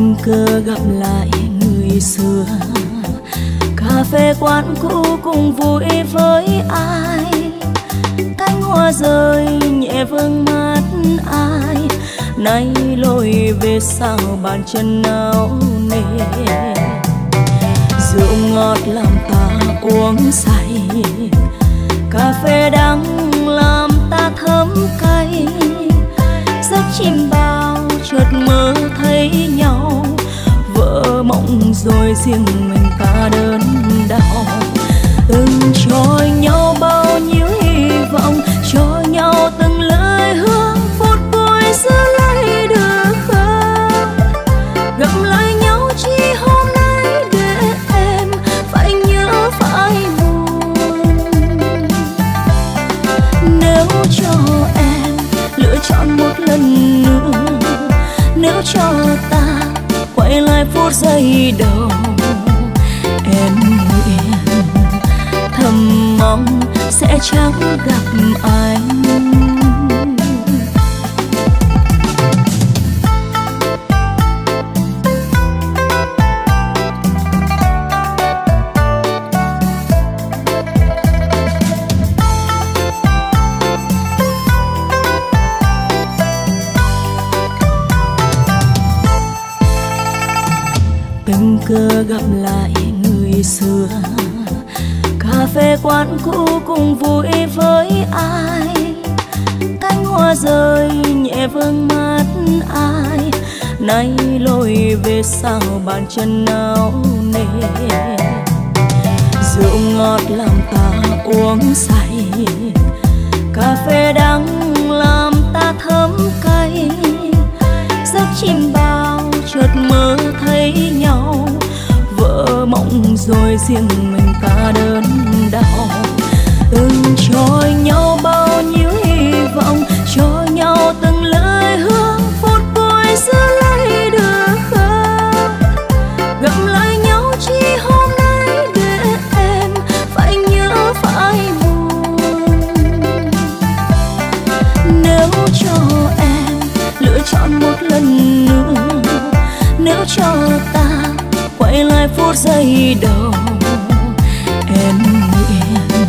tình cờ gặp lại người xưa, cà phê quán cũ cùng vui với ai, cánh hoa rơi nhẹ vương mắt ai, nay lối về sao bàn chân nào nề. Rượu ngọt làm ta uống say, cà phê đắng làm ta thấm cay, giấc chim bao chợt mơ thấy nhau, vỡ mộng rồi riêng mình ta đớn đau. Từng cho nhau bao nhiêu hy vọng, cho nhau từng lời hứa, phút vui sẽ lấy được không? Gặp lại nhau chỉ hôm nay để em phải nhớ phải buồn. Nếu cho em lựa chọn một lần nữa, nếu cho ta quay lại phút giây đầu, em nguyện thầm mong sẽ chẳng gặp anh. Tình cờ gặp lại người xưa, cà phê quán cũ cùng vui với ai, cánh hoa rơi nhẹ vương mắt ai, nay lối về sao bàn chân nào nề. Rượu ngọt làm ta uống say, cà phê đắng làm ta thấm cay, giấc chim bao chợt mơ thấy nhau, vỡ mộng rồi riêng mình ta đớn đau. Từng cho nhau bao nhiêu hy vọng, cho nhau từng lời hứa, phút vui sẽ lấy được không? Gặp lại nhau chỉ hôm nay để em phải nhớ phải buồn. Nếu cho em lựa chọn một lần nữa, nếu cho ta quay lại phút giây đầu, em nguyện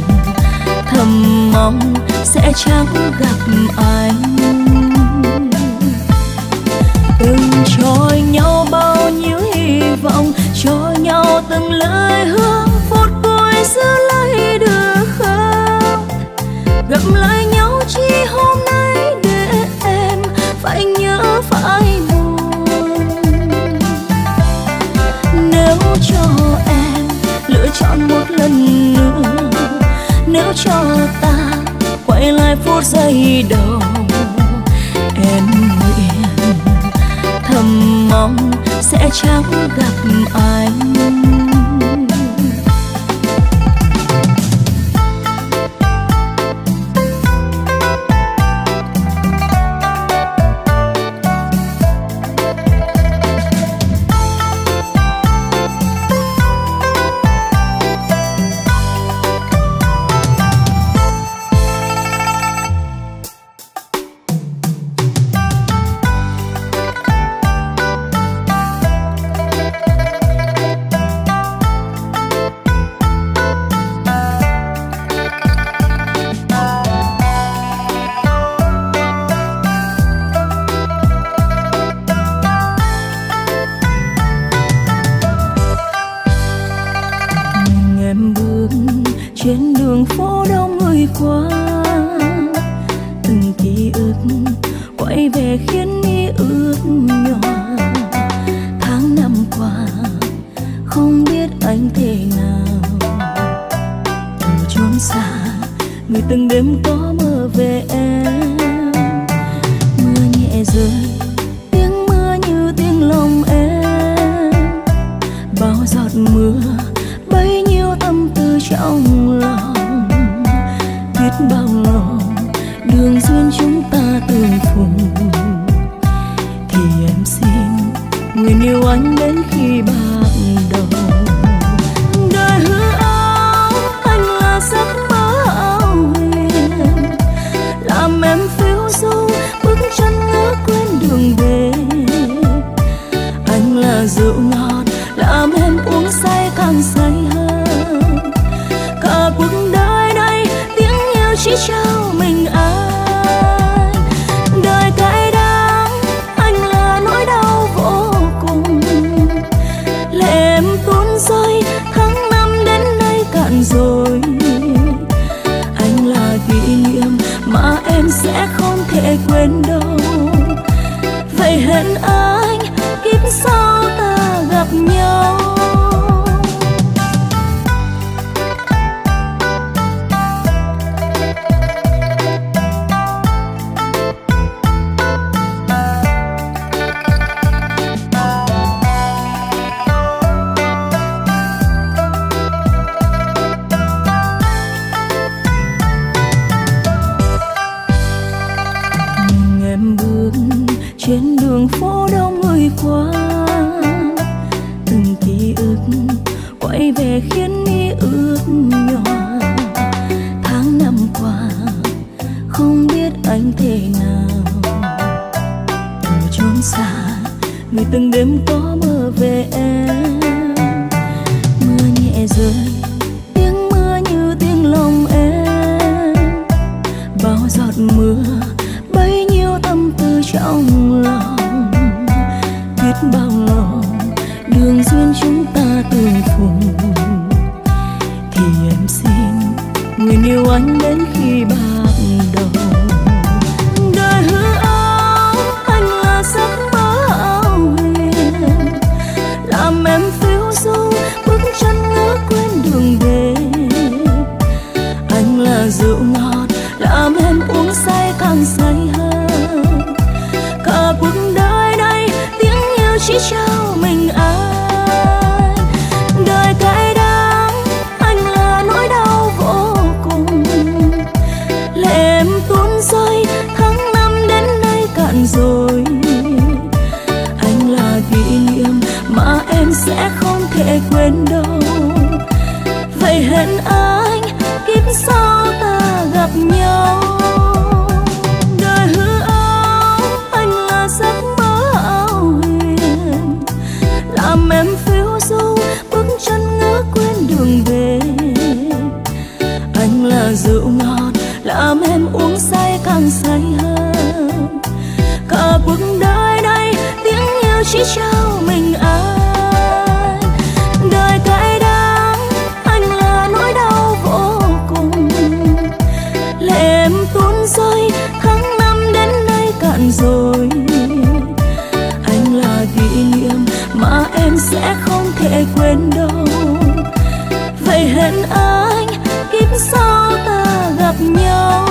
thầm mong sẽ chẳng gặp anh. Từng cho nhau bao nhiêu hy vọng, cho nhau từng lời hứa, phút vui sẽ lấy được không? Gặp lại nhau chỉ hôm nay để em phải nhớ phải buồn. Nếu cho em lựa chọn một lần nữa, nếu cho ta quay lại phút giây đầu, em nguyện thầm mong sẽ chẳng gặp anh. em sẽ không thể quên đâu. Vậy hẹn anh kiếp sau ta gặp nhau. Từng đêm có mơ về em, mưa nhẹ rơi, tiếng mưa như tiếng lòng em. Bao giọt mưa, bấy nhiêu tâm tư trong lòng. Biết bao lâu đường duyên chúng ta từng cùng, thì em xin người yêu anh đến khi bạc đầu. Đời hứa áo anh là giấc em phiêu du bước chân ngỡ quên đường về. Anh là rượu ngọt làm em uống say càng say hơn. Cả cuộc đời này tiếng yêu chỉ trao mình anh. Đời cay đắng anh là nỗi đau vô cùng. Lệ em tuôn rơi tháng năm đến nay cạn rồi. Anh là kỷ niệm mà em sẽ không thể quên đâu. Vậy hẹn anh kiếp sau ta gặp nhau. Đời hứa áo anh là giấc mơ ảo huyền, làm em phiêu du bước chân ngỡ quên đường về. Anh là rượu ngọt làm em uống say càng say hơn. Cả cuộc đời này tiếng yêu chỉ trao mình anh. Rồi anh là kỷ niệm mà em sẽ không thể quên đâu. Vậy hẹn anh kiếp sau ta gặp nhau.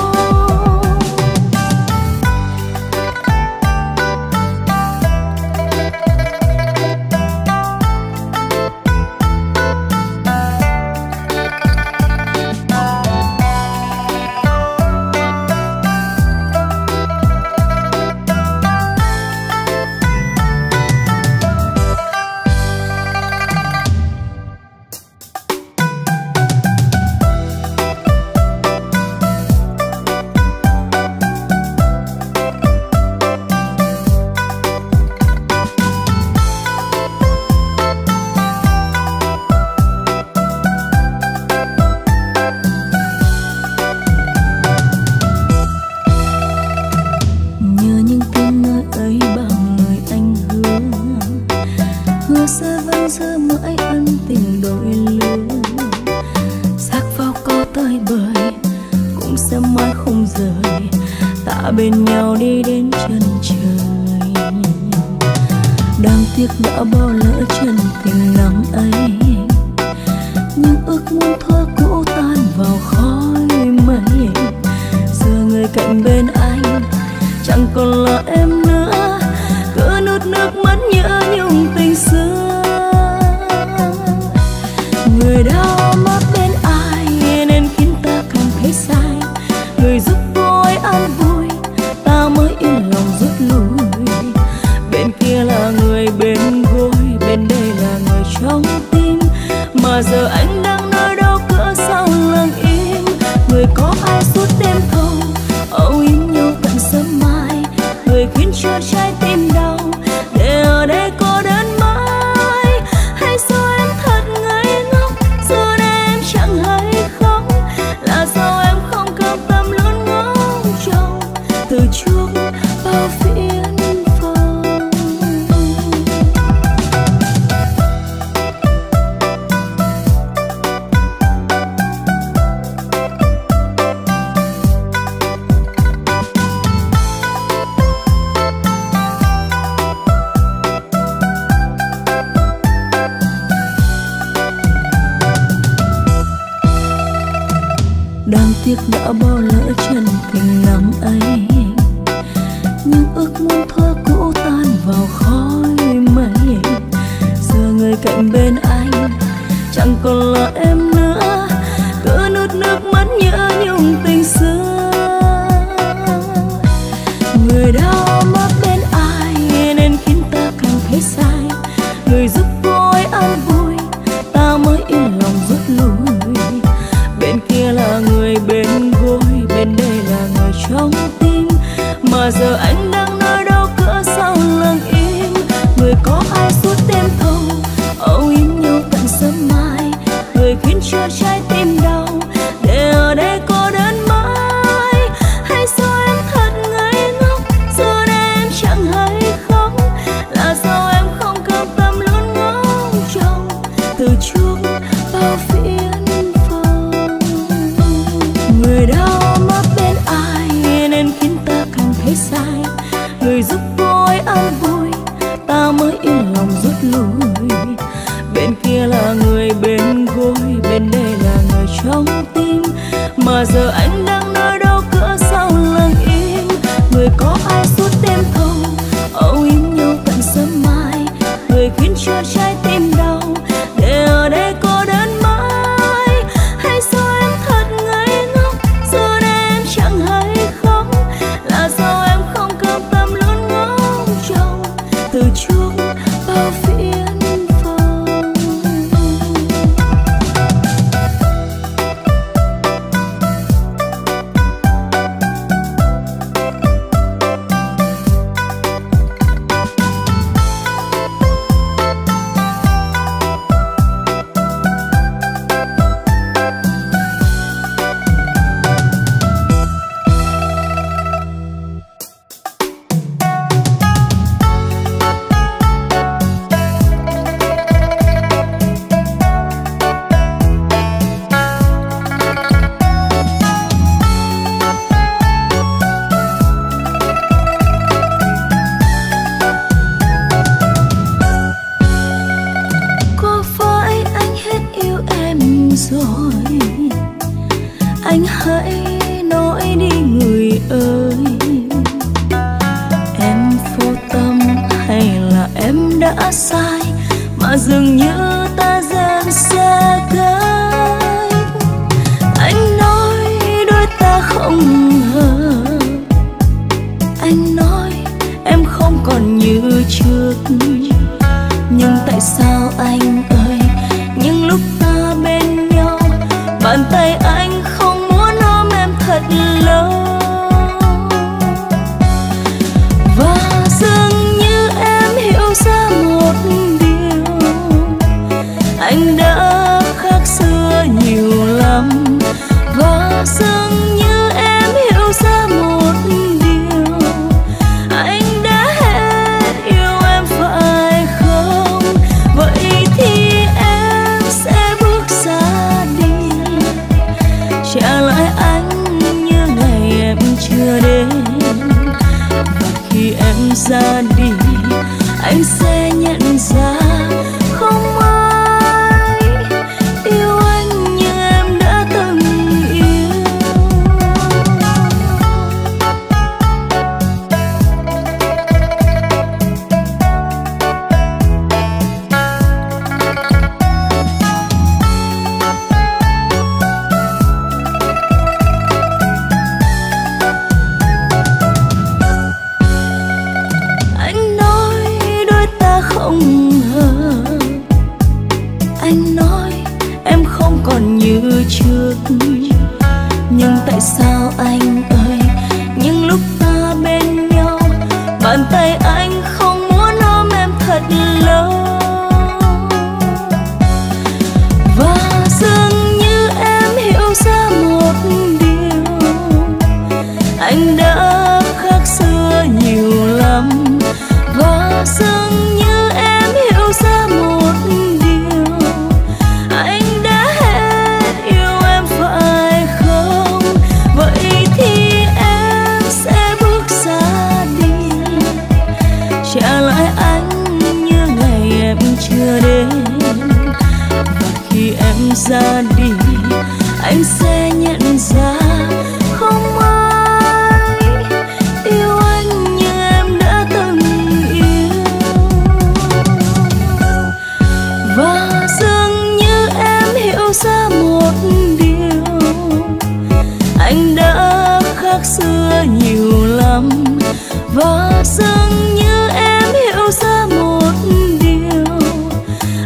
tiếc đã bỏ lỡ chân tình năm ấy. Những ước muốn thơ cũ tan vào khói mây. Giờ người cạnh bên anh chẳng còn là em nữa, cứ nuốt nước mắt nhớ nhung tình xưa. Người đau mắt bên ai nên khiến ta càng thấy sai. Người giúp tôi an vui, ta mới yên lòng rút lui. Bên kia là người bên gối, bên đây là người trong tim. Mà giờ anh đang nơi đâu cỡ sau lưng im. Người có ai suốt đêm thâu, âu yếm nhau tận sớm mai. Người khiến cho trái tim đau, để ở đây cô đơn mãi. Hay sao em thật ngây ngốc, giờ đây em chẳng hay khóc. Là sao em không cam tâm luôn ngó chồng từ trước bao phiền phức. Người đau mắt bên ai nên khiến ta càng thấy sai. Người giúp tôi an vui, ta mới yên lòng rút lui. Bên kia là người bên gối, bên đây là người trong tim. Mà giờ anh đang nơi đâu cỡ sau lưng im. Người có ai suốt đêm thâu, âu yếm nhau tận sớm mai. Người khiến cho trái tim đau, để ở đây cô đơn mãi. Hay sao em thật ngây ngốc, giờ đây em chẳng hay khóc. Là sao em không cam tâm luôn ngó chồng từ trước bao phiền. Ra đi anh sẽ nhận ra. nhớ nhiều lắm, và dường như em hiểu ra một điều,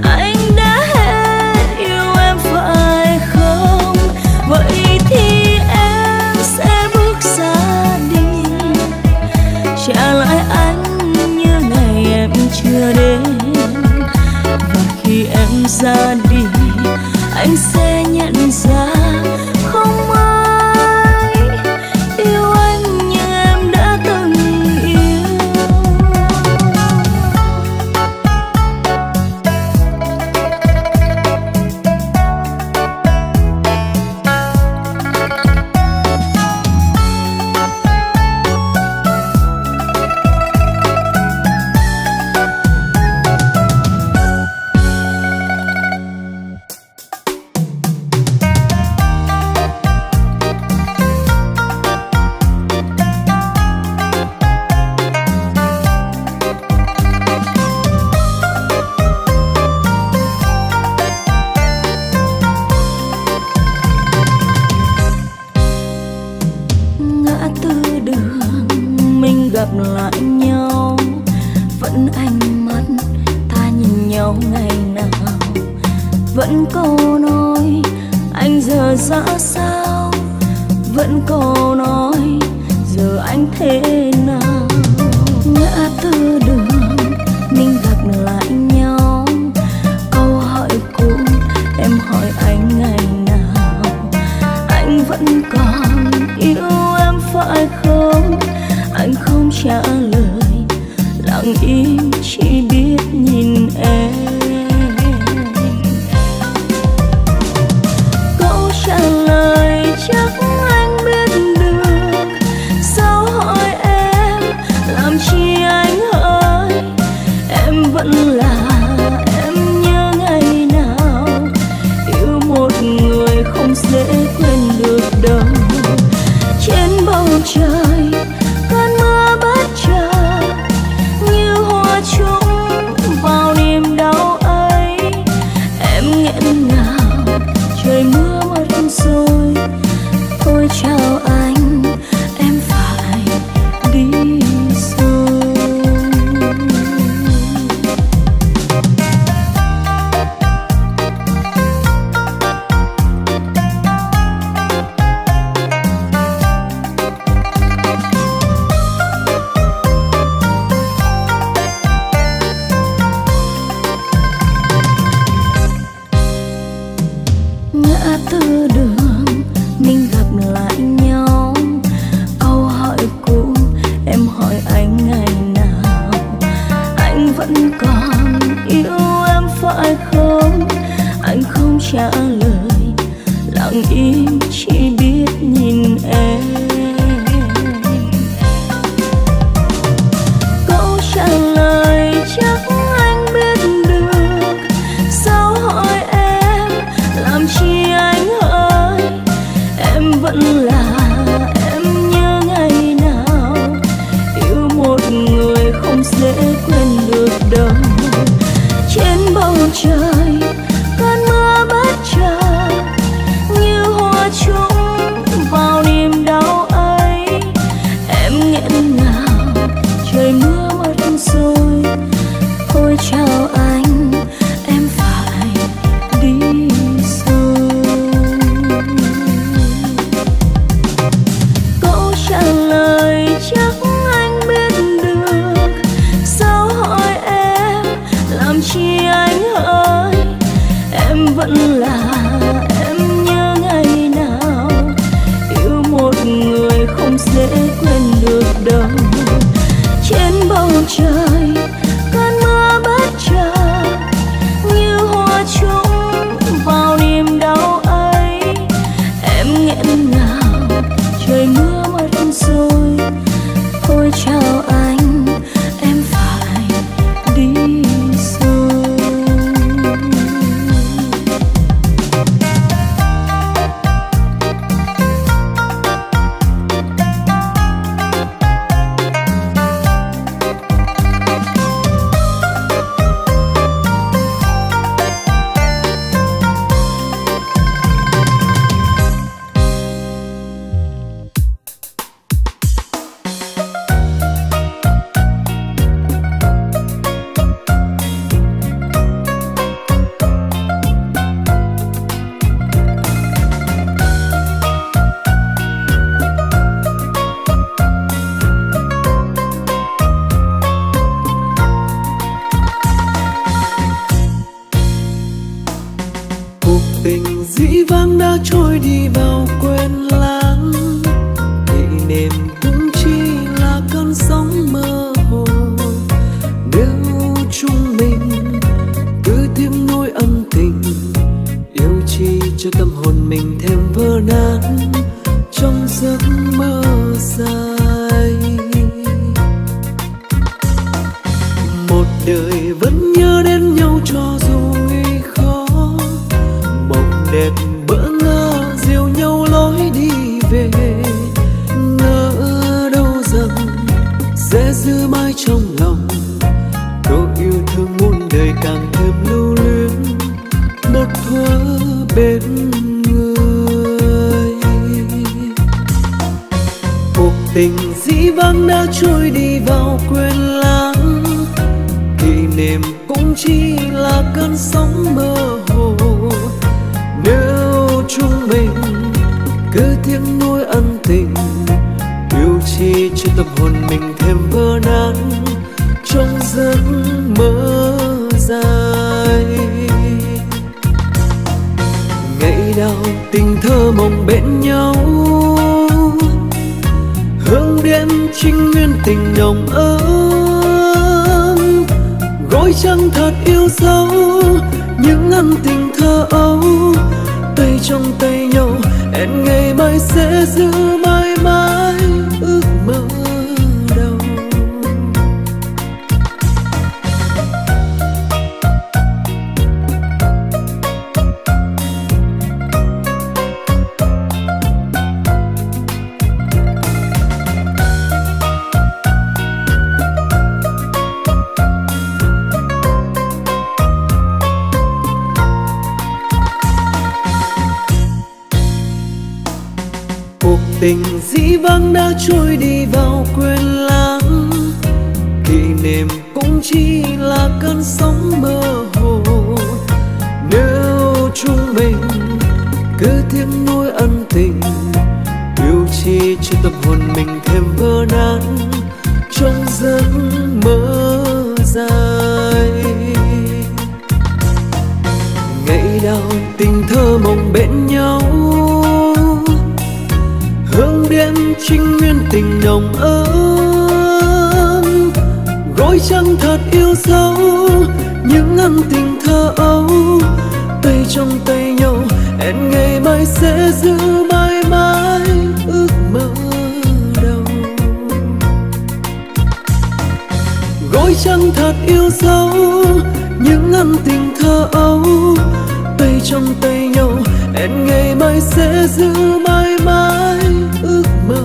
anh đã hết yêu em phải không? Vậy thì em sẽ bước ra đi, trả lại anh như ngày em chưa đến. Và khi em ra đi, anh sẽ nhận ra không ai yêu anh như em đã từng yêu. Trời, cơn mưa bất chợt giữ mãi trong lòng. Câu yêu thương muôn đời càng thêm lưu luyến một thuở bên người. Cuộc tình dĩ vãng đã trôi đi vào quên lãng, kỷ niệm cũng chỉ là cơn sóng mơ hồ. Nếu chúng mình cứ tiếng nuối ân tình, yêu chi cho tâm hồn mình thêm vỡ nát trong giấc mơ dài. Ngày nào tình thơ mộng bên nhau, hương đêm trinh nguyên tình nồng ấm. Gối trăng thật yêu dấu những ân tình thơ ấu, tay trong tay nhau hẹn ngày mai sẽ giữ mãi mãi ước mơ. Tình dĩ vãng đã trôi đi vào quên lãng, kỷ niệm cũng chỉ là cơn sóng mơ hồ. Nếu chúng mình cứ tiếng nuối ân tình, yêu chi cho tâm hồn mình thêm vỡ nát trong giấc mơ dài. Ngày nào tình thơ mộng bên nhau, hương đêm trinh nguyên tình nồng ấm. Gối trăng thật yêu dấu những ân tình thơ ấu, tay trong tay nhau hẹn ngày mai sẽ giữ mãi mãi ước mơ đầu. Gối trăng thật yêu dấu những ân tình thơ ấu, tay trong tay nhau hẹn ngày mai sẽ giữ mãi mãi ước mơ.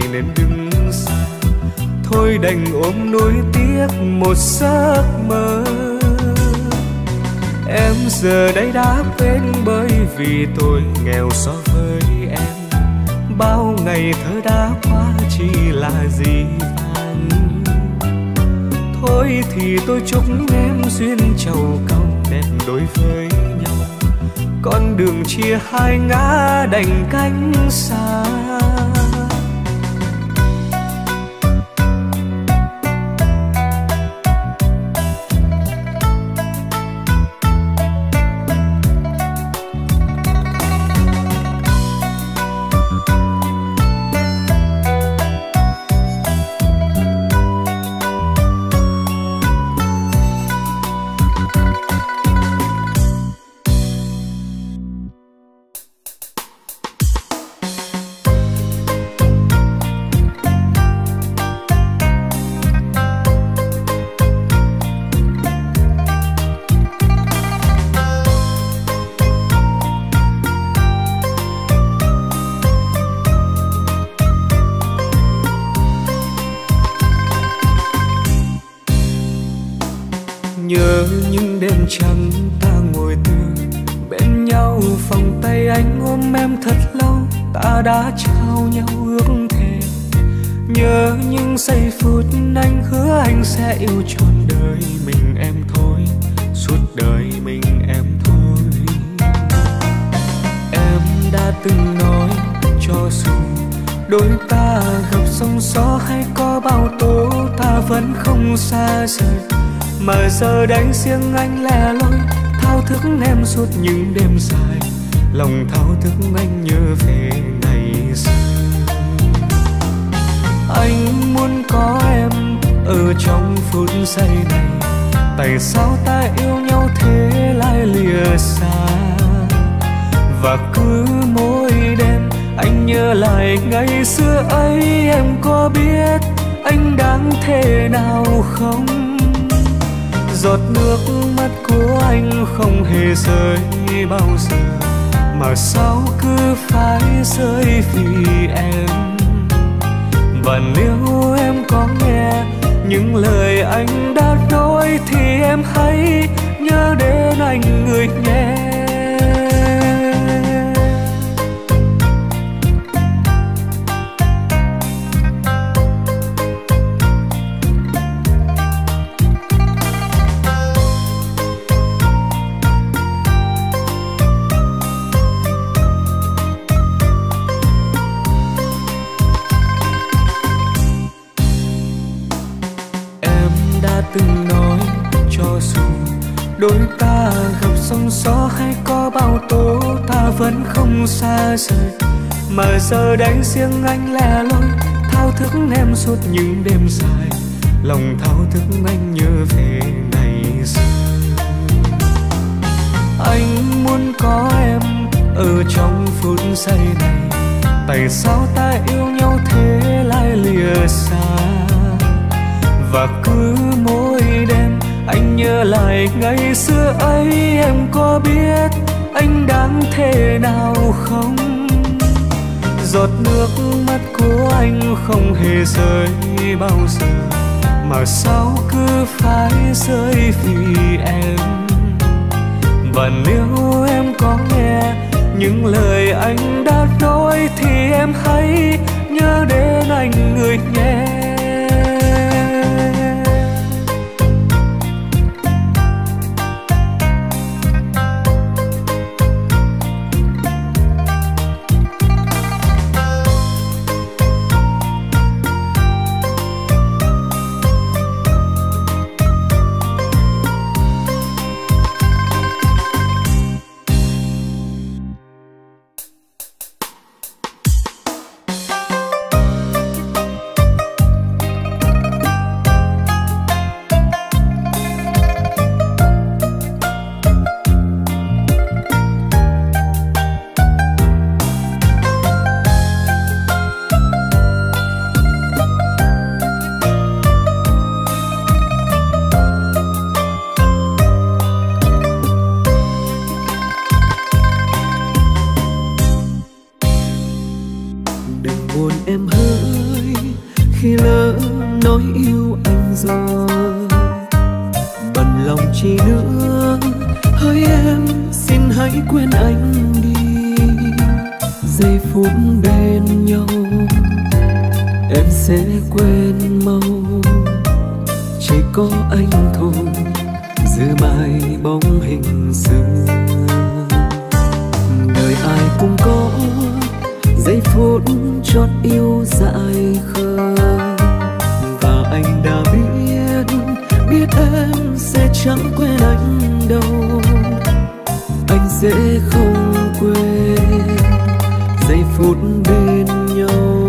hãy lên đứng xa. Thôi đành ôm nỗi tiếc một giấc mơ. Em giờ đây đã quên bởi vì tôi nghèo so với em. Bao ngày thơ đã qua chỉ là gì anh. Thôi thì tôi chúc em duyên trầu cau đẹp đối với nhau. Con đường chia hai ngã đành cách xa. Chẳng ta ngồi từ bên nhau, vòng tay anh ôm em thật lâu. Ta đã trao nhau ước thề. Nhớ những giây phút anh hứa anh sẽ yêu trọn đời mình em thôi. Suốt đời mình em thôi. Em đã từng nói cho dù đôi ta gặp sóng gió hay có bao tố, ta vẫn không xa rời. Mà giờ đánh riêng anh lẻ loi, thao thức em suốt những đêm dài. Lòng thao thức anh nhớ về ngày xưa. Anh muốn có em ở trong phút giây này. Tại sao ta yêu nhau thế lại lìa xa? Và cứ mỗi đêm anh nhớ lại ngày xưa ấy. Em có biết anh đáng thế nào không? Giọt nước mắt của anh không hề rơi bao giờ. Mà sao cứ phải rơi vì em? Và nếu em có nghe những lời anh đã nói thì em hãy nhớ đến anh người nhé. Đôi ta gặp sóng gió hay có bao tố, ta vẫn không xa rời. Mà giờ đánh riêng anh lẻ loi, thao thức em suốt những đêm dài. Lòng thao thức anh nhớ về ngày xưa. Anh muốn có em ở trong phút giây này. Tại sao ta yêu nhau thế lại lìa xa? Và cứ mỗi đêm anh nhớ lại ngày xưa ấy. Em có biết anh đáng thế nào không? Giọt nước mắt của anh không hề rơi bao giờ. Mà sao cứ phải rơi vì em? Và nếu em có nghe những lời anh đã nói thì em hãy nhớ đến anh người nhé. Buồn em hỡi khi lỡ nói yêu anh rồi. Bận lòng chi nữa, hỡi em xin hãy quên anh đi. Giây phút bên nhau em sẽ quên mau, chỉ có anh thôi giữ mãi bóng hình xưa. Đời ai cũng có giây phút chót yêu dại khờ, và anh đã biết em sẽ chẳng quên anh đâu. Anh sẽ không quên giây phút bên nhau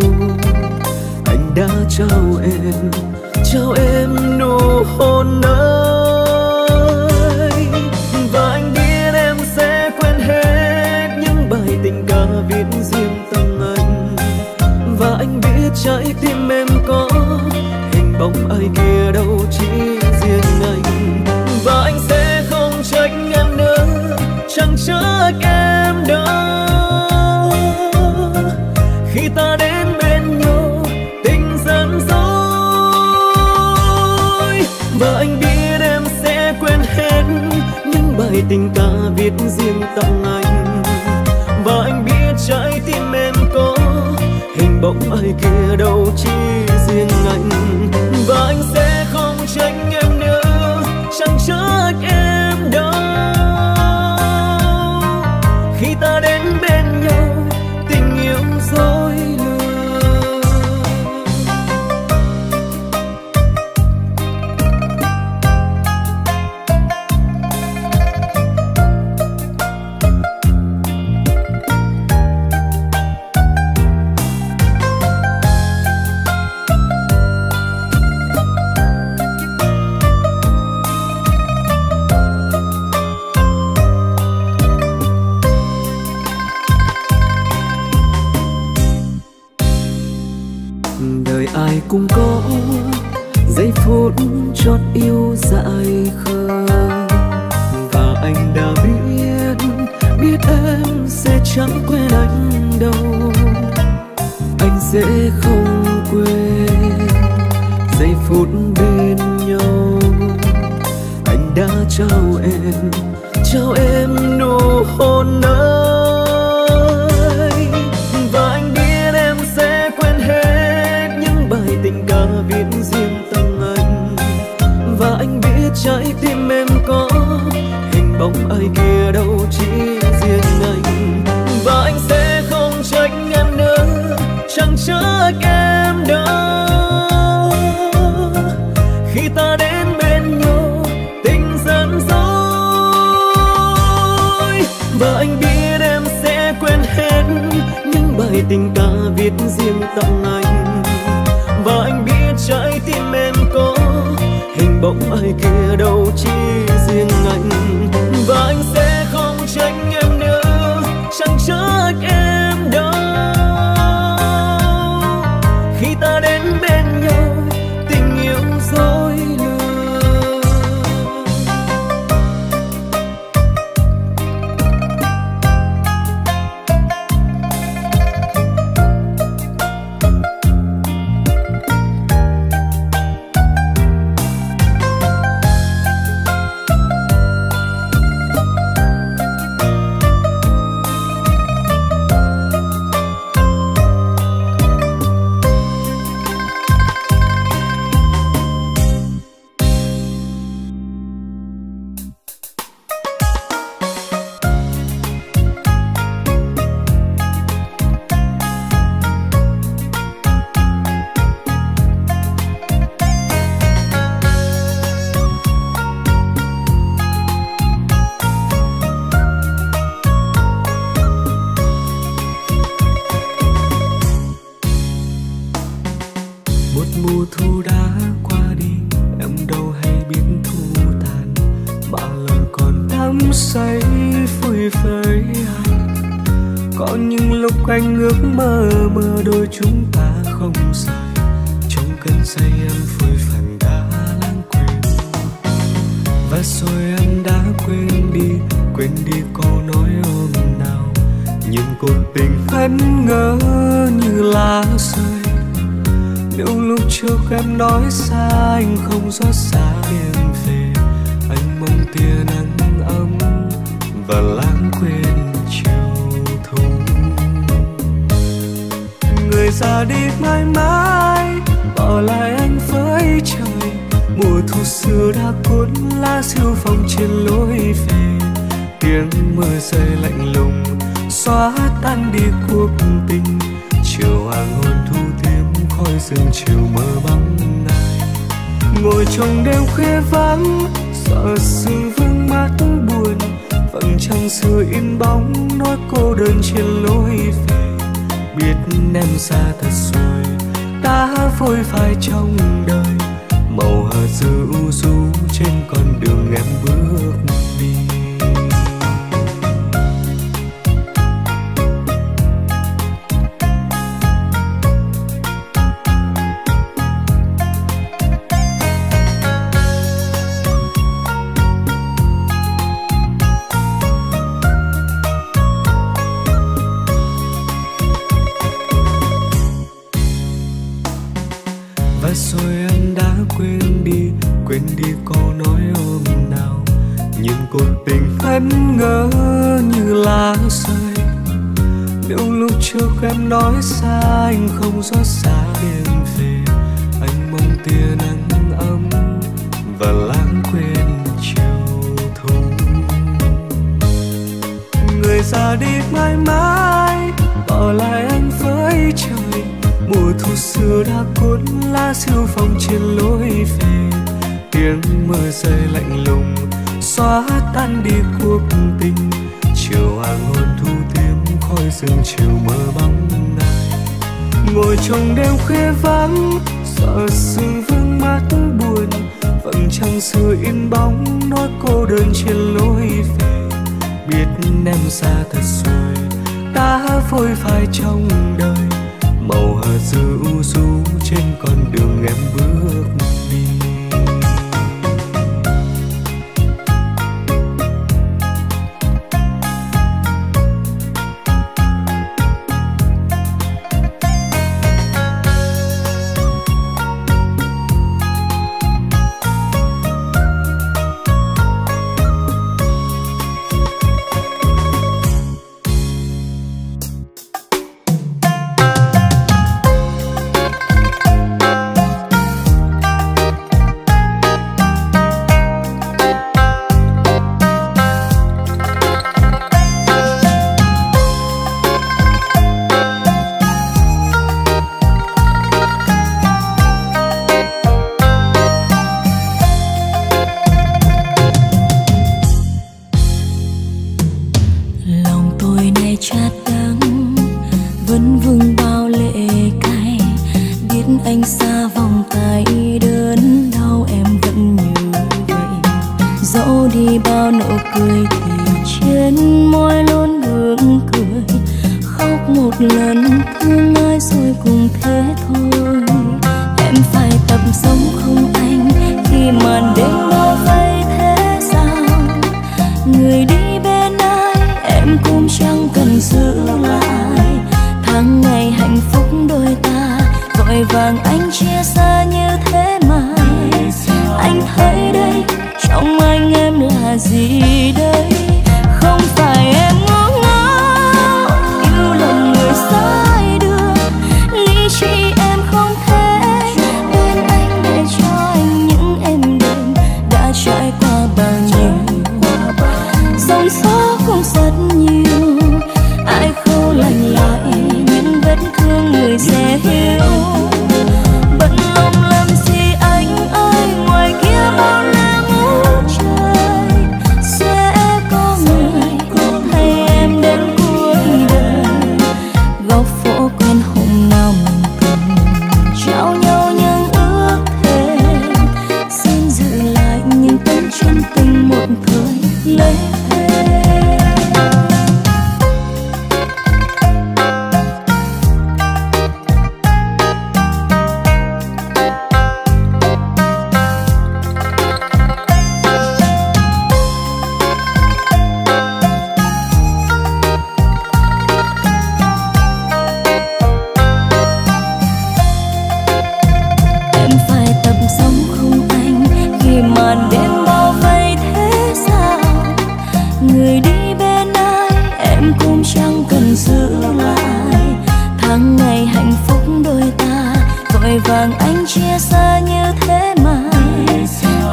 anh đã trao em nụ hôn ấy. Và anh biết em sẽ quên hết những bài tình ca viết riêng tặng anh, và anh biết trái tim em có hình bóng ai kia đâu chỉ riêng anh. Và anh sẽ không trách em nữa, chẳng trách em đâu, khi ta đến bên nhau tình giận dối. Và anh biết em sẽ quên hết những bài tình ca viết riêng tặng anh, và anh biết trái tim em có hình bóng ai kia đâu chỉ riêng anh. Và anh sẽ không trách em nữa, chẳng trách em đâu, khi ta đến bên nhau tình yêu dối lừa. Đời ai cũng có giây phút chót yêu dại khờ, và anh đã biết em sẽ chẳng quên anh đâu. Anh sẽ không quên giây phút bên nhau anh đã trao em nụ hôn ấy. Và anh biết em sẽ quên hết những bài tình ca viết riêng tặng anh, và anh biết trái tim em có hình bóng ai kia đâu chỉ riêng anh. Và anh sẽ không trách em nữa, chẳng trách em đâu, khi ta đến bên nhau tình giận dối. Và anh biết em sẽ quên hết những bài tình ca viết riêng tặng anh, và anh biết trái tim em có hình bóng ai kia đâu chỉ riêng anh. Và anh sẽ không trách em nữa, chẳng trách em đâu, khi ta đến bên nhau tình yêu dối lừa. Anh ước mơ đôi chúng ta không sai, trong cơn say em phôi phản đã lãng quên, và rồi em đã quên đi câu nói hôm nào. Nhưng cuộc tình bất ngờ như lá rơi Nếu lúc trước em nói xa anh không xót xa biển về, anh mong tia nắng ấm và lãng quên chiều thu. Người ra đi mãi mãi, bỏ lại anh với trời. Mùa thu xưa đã cuốn lá siêu phong trên lối về. Tiếng mưa rơi lạnh lùng xóa tan đi cuộc tình. Chiều hoàng hôn thu tím khói rừng chiều mơ bóng ngày. Ngồi trong đêm khuya vắng, sợ sương vương mắt buồn. Vẫn trăng xưa in bóng nói cô đơn trên lối về. Biết em xa thật rồi, đã vội phai trong đời. Màu hạt dư u du trên con đường em bước đi. Em nói xa anh không xót xa đêm về, anh mong tia nắng ấm và lãng quên chiều thu. Người ra đi mãi mãi, bỏ lại anh với trời. Mùa thu xưa đã cuốn lá siêu phong trên lối về. Tiếng mưa rơi lạnh lùng xóa tan đi cuộc tình. Chiều hoàng hôn thu tím khói rừng chiều mơ bóng ngày. Ngồi trong đêm khuya vắng, sợ sương vương mắt buồn. Vẫn trăng xưa in bóng nói cô đơn trên lối về. Biết em xa thật rồi, đã vội phai trong đời. Màu hạt dư u du trên con đường em bước đi. Sẽ có vàng anh chia xa như thế mà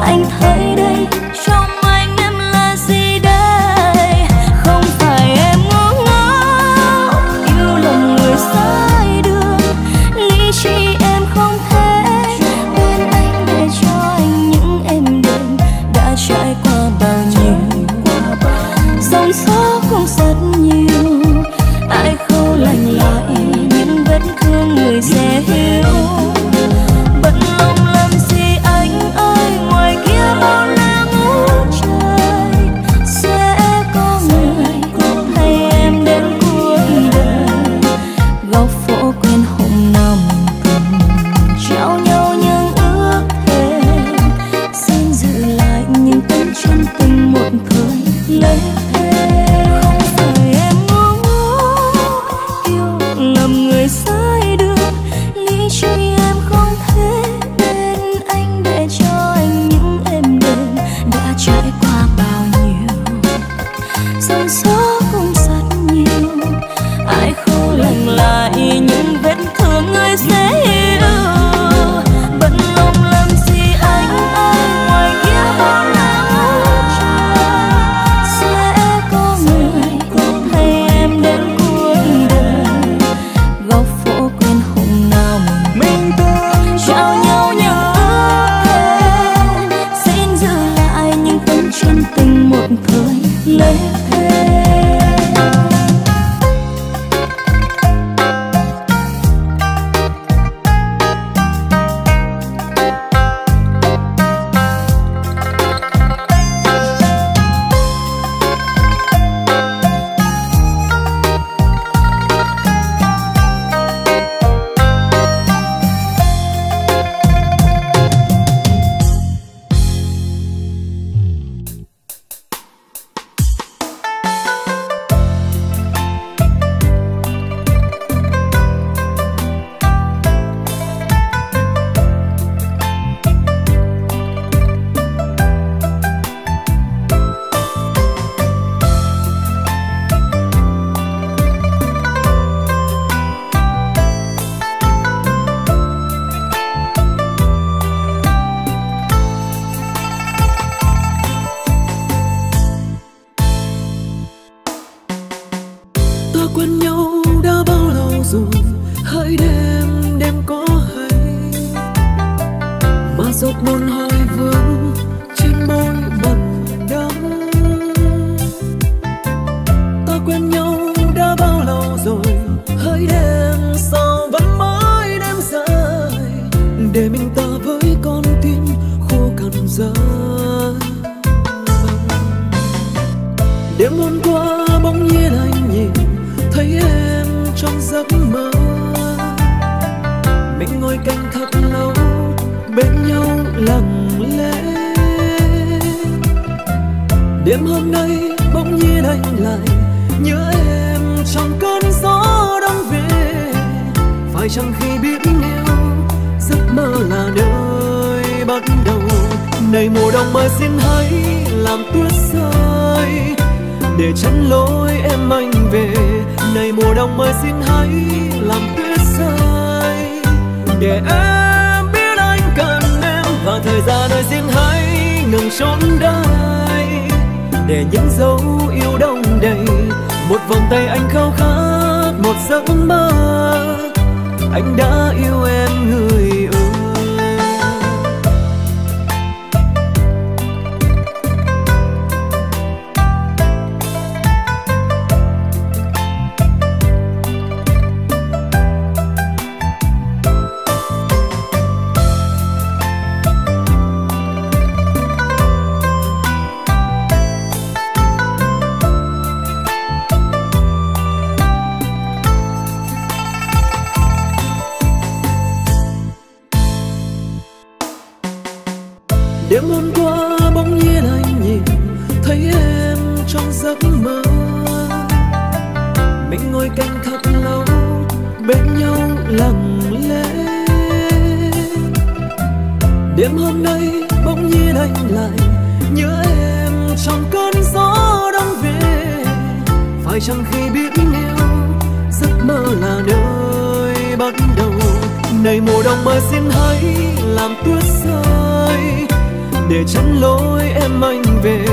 anh thấy đây trong anh em là gì đây? Không phải em ngu ngốc yêu lòng người sai đường, lý trí em không thể bên anh để cho anh những em đêm đã trải qua bao nhiêu dòng số cũng rất nhiều, ai khâu lành lại những vết thương người sẽ hiểu. này mùa đông ơi xin hãy làm tuyết rơi để chắn lối em anh về.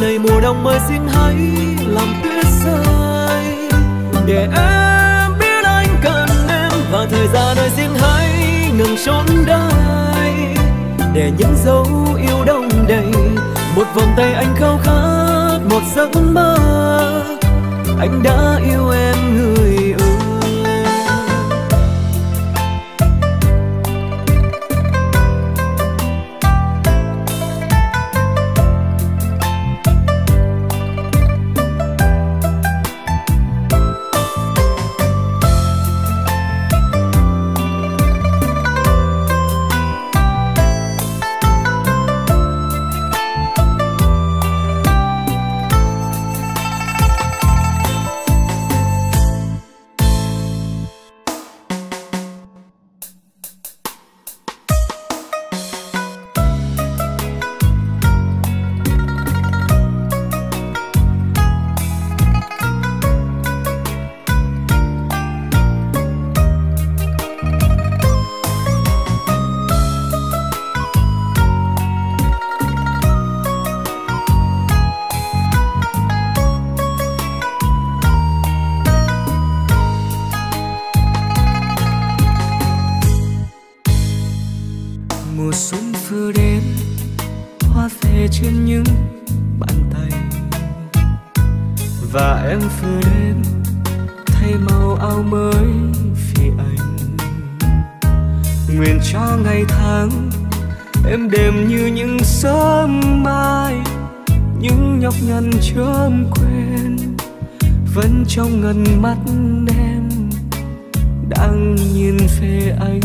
Này mùa đông ơi xin hãy làm tuyết rơi để em biết anh cần em, và thời gian ơi xin hãy ngừng trốn đây để những dấu yêu đông đầy. Một vòng tay anh khao khát một giấc mơ, anh đã yêu em người trong ngần mắt em đang nhìn về anh.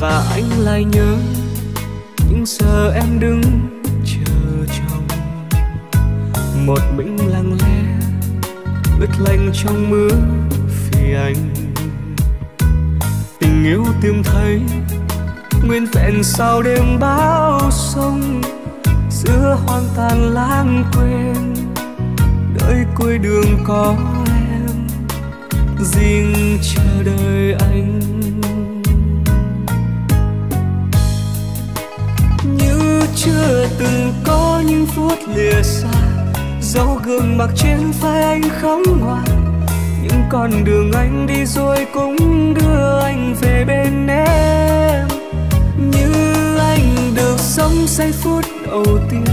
Và anh lại nhớ những giờ em đứng chờ chồng một mình lặng lẽ ướt lạnh trong mưa vì anh. Tình yêu tìm thấy nguyên vẹn sau đêm bão sông giữa hoang tàn lãng quên. Nơi cuối đường có em riêng chờ đợi anh. Như chưa từng có những phút lìa xa, dấu gương mặt trên vai anh khóc ngoan. Những con đường anh đi rồi cũng đưa anh về bên em. Như anh được sống giây phút đầu tiên,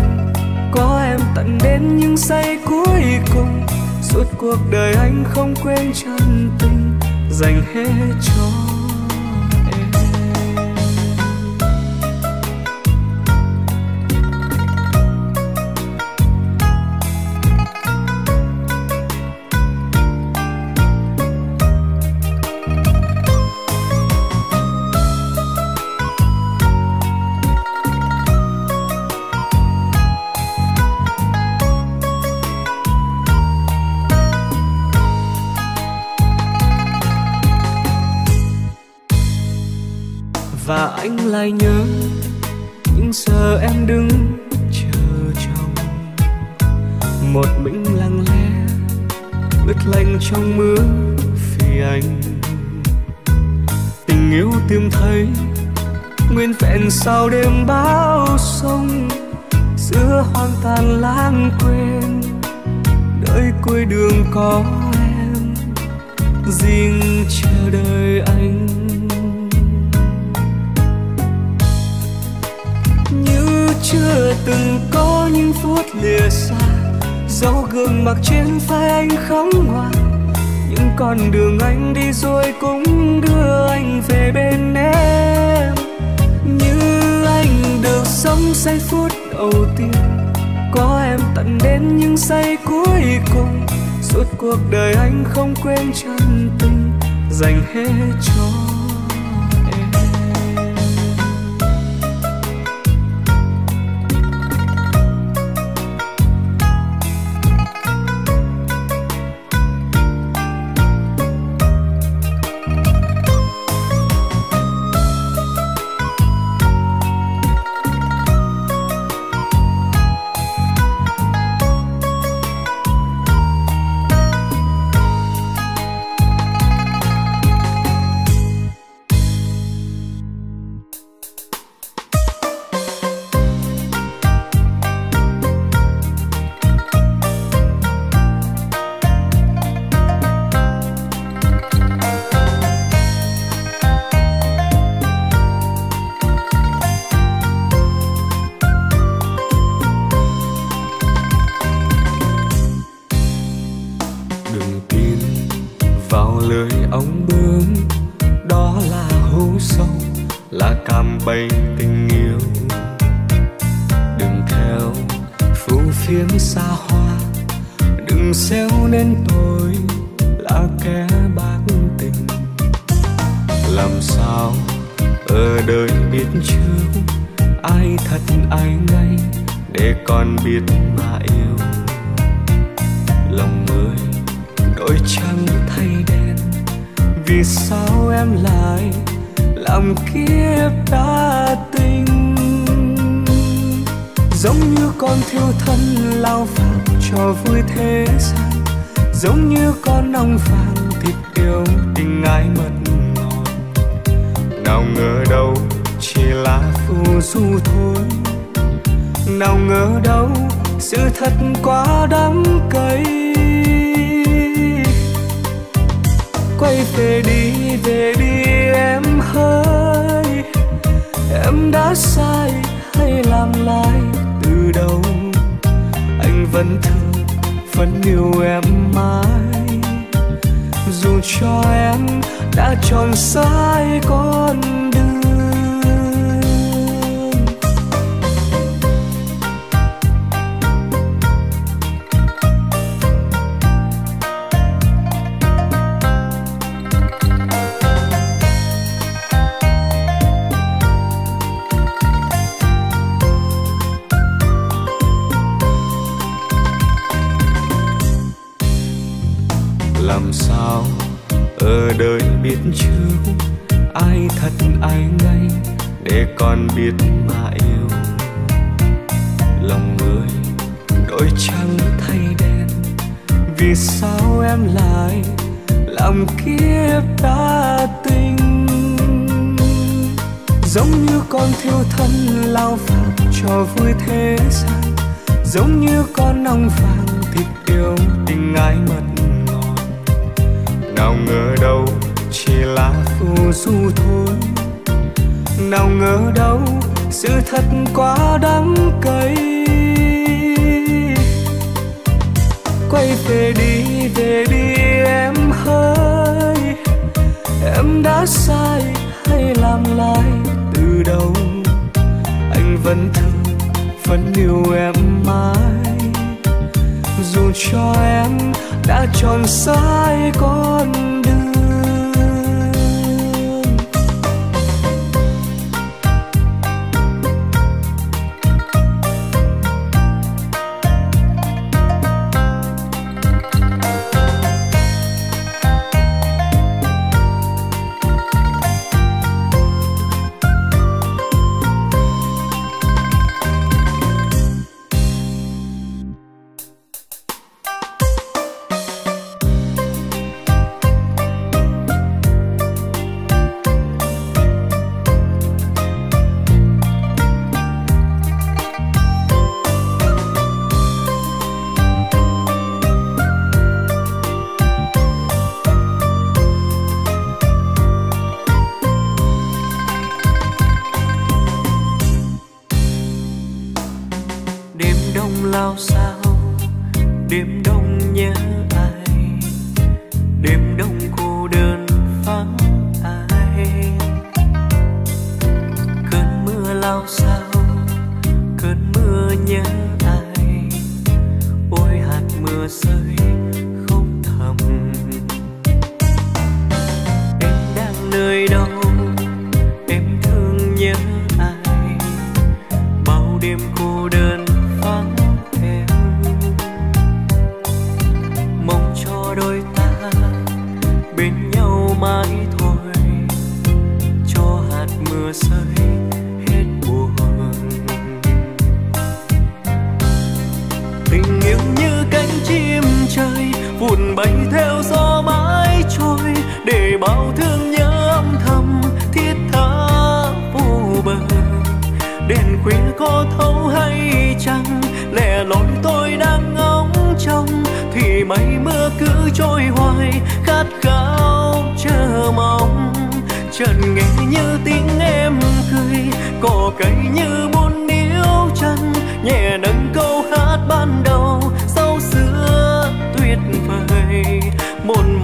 có em tận đến những giây cuối cùng. Suốt cuộc đời anh không quên chân tình dành hết cho. Anh lại nhớ những giờ em đứng chờ chồng một mình lặng lẽ ướt lạnh trong mưa vì anh. Tình yêu tìm thấy nguyên vẹn sau đêm bão sông giữa hoang tàn lãng quên. Nơi cuối đường có em riêng chờ đợi anh. Chưa từng có những phút lìa xa, dấu gương mặt trên vai anh khóc ngoan. Những con đường anh đi rồi cũng đưa anh về bên em. Như anh được sống giây phút đầu tiên, có em tận đến những giây cuối cùng. Suốt cuộc đời anh không quên chân tình dành hết cho. vào lưới ống bướm. Đó là hố sâu, là cạm bẫy tình yêu. Đừng theo phù phiếm xa hoa, đừng xéo nên tôi là kẻ bạc tình. Làm sao ở đời biết trước ai thật ai ngay, để còn biết mà yêu. Lòng người đổi trắng thay đen, vì sao em lại làm kiếp đã tình. Giống như con thiêu thân lao vào cho vui thế gian, giống như con nòng vàng thịt yêu tình ai mất ngọt. Nào ngờ đâu chỉ là phù du thôi, nào ngờ đâu sự thật quá đắng cay. Quay về đi em hỡi, em đã sai hay làm lại từ đầu. Anh vẫn thương, vẫn yêu em mãi, dù cho em đã chọn sai con đường. Đời biết trước ai thật ai ngay, để còn biết mà yêu. Lòng người đổi trắng thay đen, vì sao em lại làm kiếp đã tình. Giống như con thiêu thân lao vào cho vui thế gian, giống như con nòng vàng thịt yêu tình ai mất. Nào ngờ đâu chỉ là phù du thôi, nào ngờ đâu sự thật quá đắng cay. Quay về đi em hỡi, em đã sai hay làm lại từ đầu. Anh vẫn thương, vẫn yêu em mãi, dù cho em đã chọn sai con đường.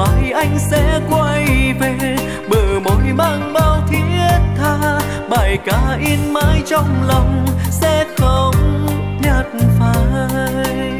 mai anh sẽ quay về, bờ môi mang bao thiết tha, bài ca in mãi trong lòng sẽ không nhạt phai.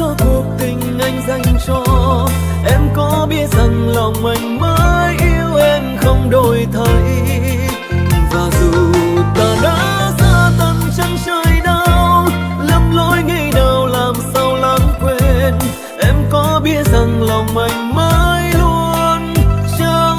cho cuộc tình anh dành cho em, có biết rằng lòng anh mới yêu em không đổi thay. Và dù ta đã ra tận chân trời đau, lầm lỗi ngày đầu làm sao lãng quên, em có biết rằng lòng anh mới luôn trao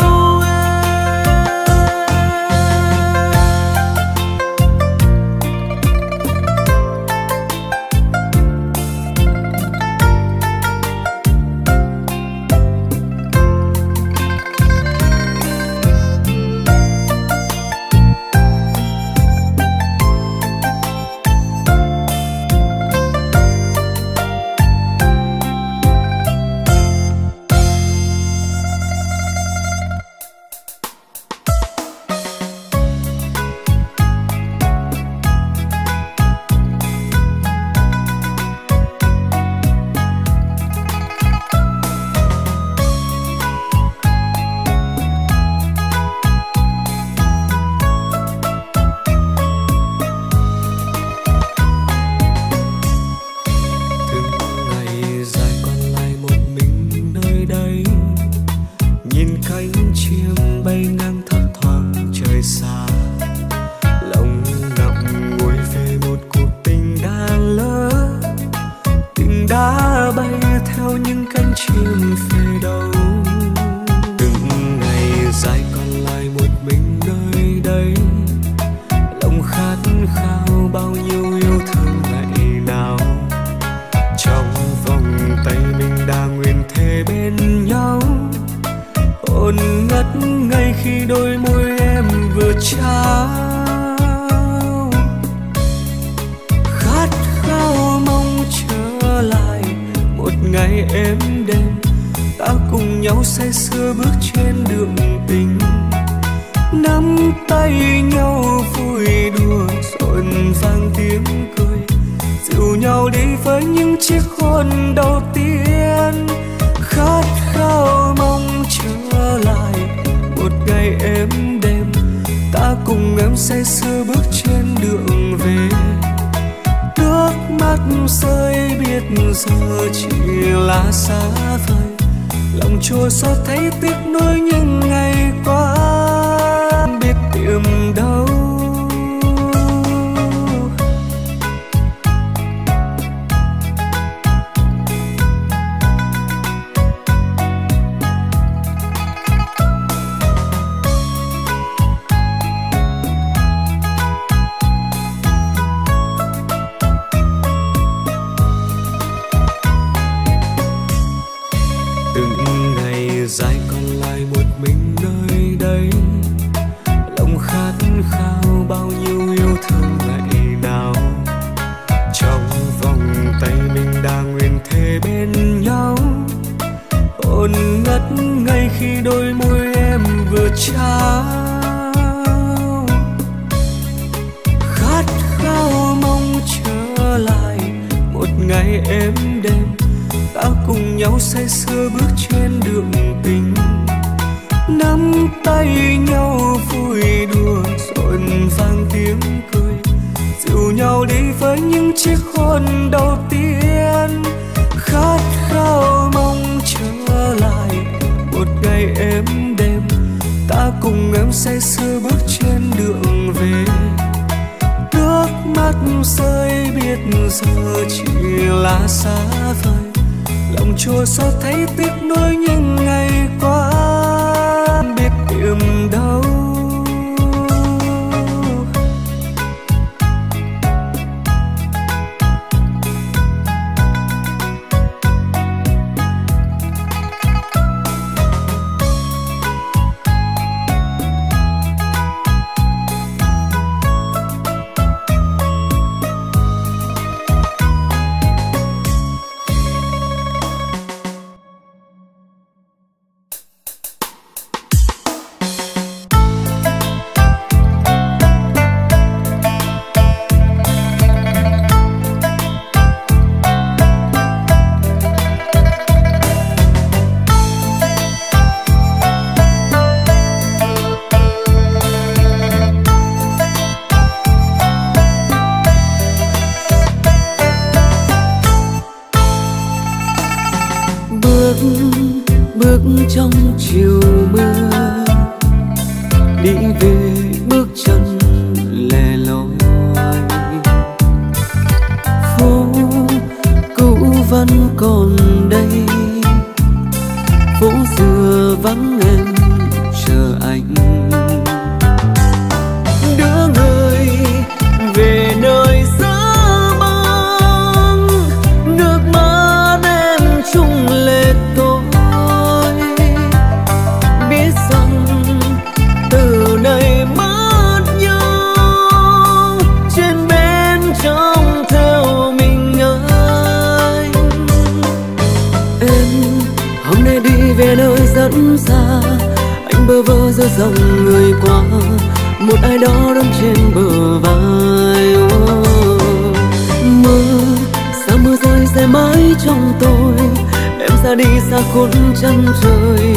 trong chiều mưa đi về bước chân lẻ loi. Phố cũ vẫn còn đây, phố xưa vắng em chờ anh. Đưa người về nơi xa băng, nước mắt em chung lệ tôi. Biết rằng từ nay mất nhau, trên bên trong theo mình anh. Em hôm nay đi về nơi rất xa, anh bơ vơ giữa dòng người qua. Một ai đó đón trên bờ vai. Mưa, sao mưa rơi sẽ mãi trong tôi. Em ra đi xa khốn chân trời,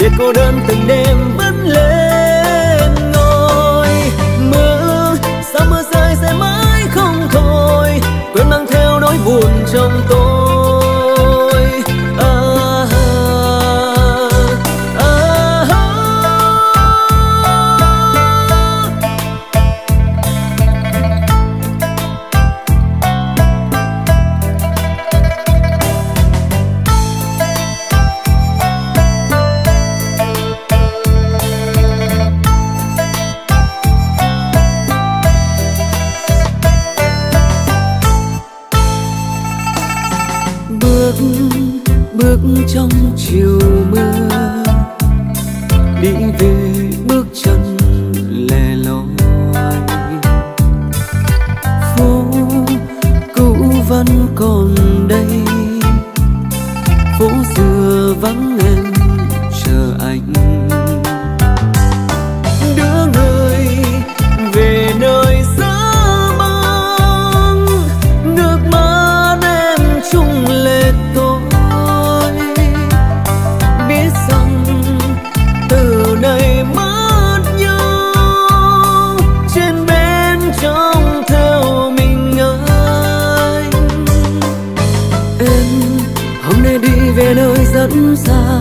để cô đơn từng đêm vẫn lên ngôi. Mưa, sao mưa rơi sẽ mãi không thôi, quên mang theo nỗi buồn trong tôi. Trong chiều mưa đi về bước chân lẻ loi. Phố cũ vẫn còn đây, phố xưa vắng em chờ anh. Đưa người về nơi xa băng, nước mắt em chung lệ tôi. Về nơi rất xa,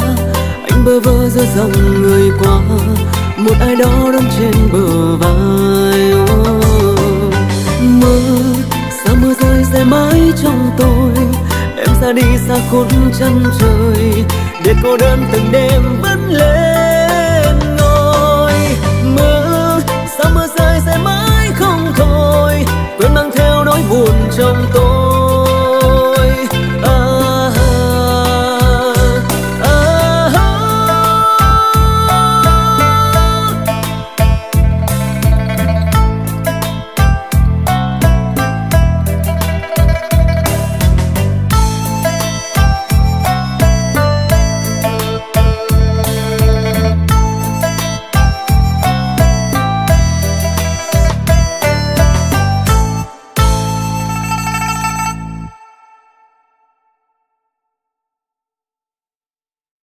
anh bơ vơ giữa dòng người qua. Một ai đó đón trên bờ vai. Mưa, sao mưa rơi sẽ mãi trong tôi. Em ra đi xa khốn chân trời, để cô đơn từng đêm vẫn lên ngôi. Mưa, sao mưa rơi sẽ mãi không thôi, quên mang theo nỗi buồn trong tôi.